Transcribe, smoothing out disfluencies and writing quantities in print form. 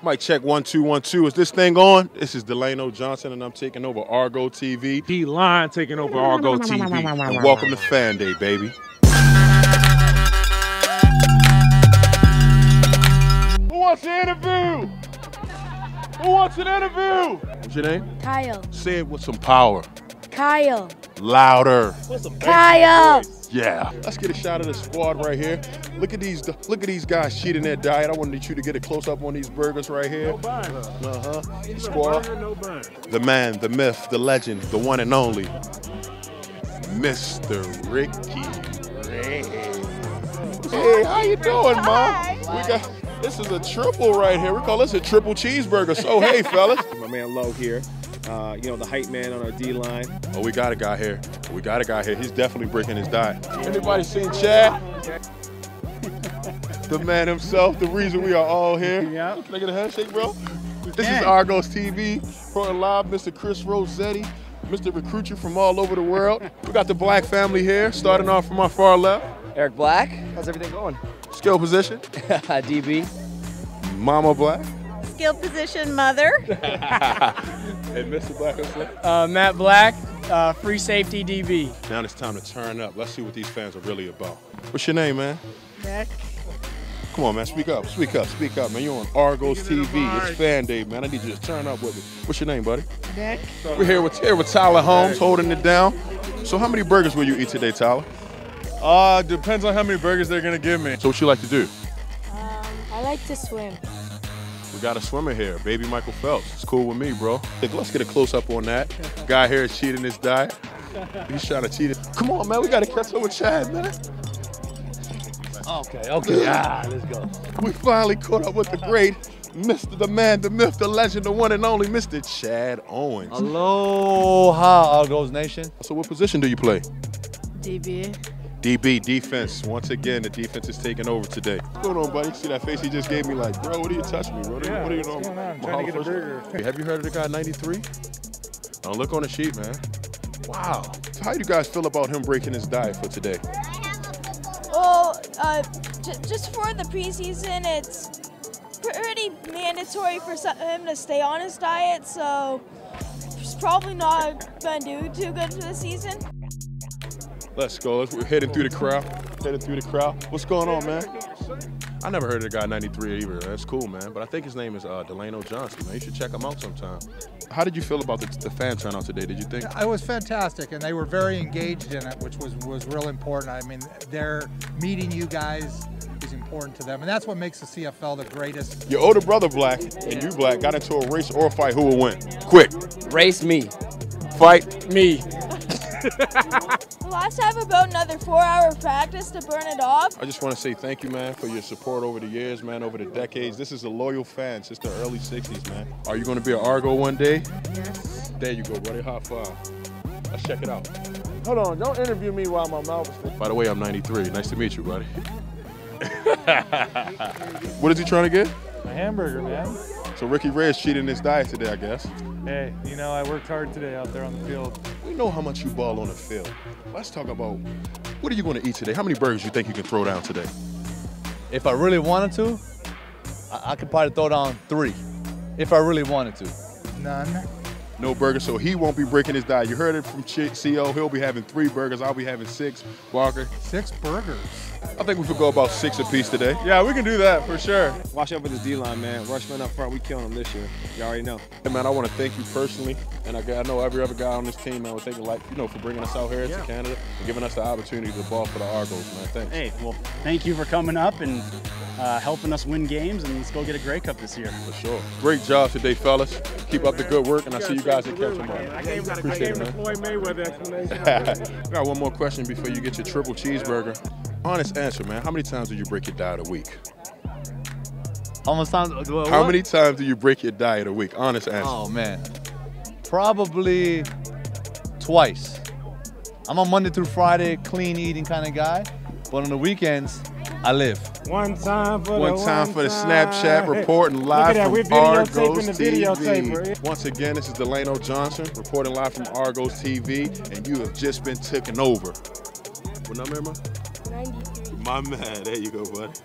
Mic check 1 2 1 2. Is this thing on? This is Delano Johnson, and I'm taking over Argo TV. D-Line taking over Argo TV. And welcome to Fan Day, baby. Who wants an interview? Who wants an interview? What's your name? Kyle. Say it with some power. Kyle. Louder. What's up, Kyle? Yeah. Let's get a shot of the squad right here. Look at these guys cheating their diet. I wanted you to get a close up on these burgers right here. No bun. Squad. No bun. The man, the myth, the legend, the one and only, Mr. Ricky Ray. Hey, how you doing, Mom? This is a triple right here. We call this a triple cheeseburger. So hey, fellas. My man Lowe here. You know, the hype man on our D-Line. Oh, we got a guy here. We got a guy here. He's definitely breaking his diet. Anybody seen Chad? The man himself, the reason we are all here. Yeah. Can I get a handshake, bro? This is Argos TV. Pro Live, Mr. Chris Rossetti, Mr. Recruiter from all over the world. We got the Black family here, starting off from our far left. Eric Black. How's everything going? Skill position. DB. Mama Black. Skill position, mother. And Mr. Black himself. Matt Black, free safety DB. Now it's time to turn up. Let's see what these fans are really about. What's your name, man? Mac. Come on, man, speak up, man. You're on Argos TV. It's Fan Day, man. I need you to turn up with me. What's your name, buddy? Mac. We're here with Tyler Holmes, holding it down. So how many burgers will you eat today, Tyler? Depends on how many burgers they're gonna give me. So what you like to do? I like to swim. We got a swimmer here, baby Michael Phelps. It's cool with me, bro. Let's get a close-up on that. Guy here is cheating his diet. He's trying to cheat it. Come on, man, we got to catch up with Chad, man. Okay, ah, let's go. We finally caught up with the great Mr. The man, the myth, the legend, the one and only Mr. Chad Owens. Aloha, Argos Nation. So what position do you play? DB. DB, defense. Once again, the defense is taking over today. What's going on, buddy? See that face he just gave me like, bro, what do you touch me, bro? What are you doing? I'm trying to get a burger. Hey, have you heard of the guy 93? Don't look on the sheet, man. Wow. So how do you guys feel about him breaking his diet for today? Well, just for the preseason, it's pretty mandatory for him to stay on his diet, so he's probably not going to do too good for the season. Let's go. We're heading through the crowd. What's going on, man? I never heard of the guy 93 either. That's cool, man. But I think his name is Delano Johnson, man. You should check him out sometime. How did you feel about the fan turnout today? Did you think? It was fantastic, and they were very engaged in it, which was real important. I mean, they're meeting you guys. Important to them, and that's what makes the CFL the greatest. Your older brother Black and you Black got into a race or a fight. Who will win? Quick. Race me. Fight me. Well, I have about another 4-hour practice to burn it off. I just want to say thank you, man, for your support over the years, man, over the decades. This is a loyal fan since the early 60s, man. Are you going to be an Argo one day? Yes. There you go, buddy. High five. Let's check it out. Hold on. Don't interview me while my mouth is full. By the way, I'm 93. Nice to meet you, buddy. What is he trying to get? A hamburger, man. So Ricky Ray is cheating his diet today, I guess. Hey, you know, I worked hard today out there on the field. We know how much you ball on the field. Let's talk about, what are you going to eat today? How many burgers do you think you can throw down today? If I really wanted to, I could probably throw down 3. If I really wanted to. None. No burger, so he won't be breaking his diet. You heard it from CO. He'll be having 3 burgers. I'll be having 6. Walker. 6 burgers. I think we could go about 6 apiece today. Yeah, we can do that for sure. Watch out for this D-line, man. Rushman up front, we killing him this year. You already know. Hey, man, I want to thank you personally, and I know every other guy on this team, man, would think like, you know, for bringing us out here to Canada and giving us the opportunity to ball for the Argos, man. Thanks. Hey, well, thank you for coming up and helping us win games, and let's go get a Grey Cup this year. For sure. Great job today, fellas. Keep up the good work, and I'll see you guys at catch tomorrow. I gave the Floyd Mayweather explanation. I got one more question before you get your triple cheeseburger. Honest answer, man. How many times do you break your diet a week? How many times do you break your diet a week? Honest answer. Oh, man. Probably twice. I'm a Monday through Friday clean eating kind of guy, but on the weekends, I live. One time for the Snapchat reporting live from Argos TV. Once again, this is Delano Johnson reporting live from Argos TV, and you have just been taken over. What number am I? 93. My man, there you go, buddy.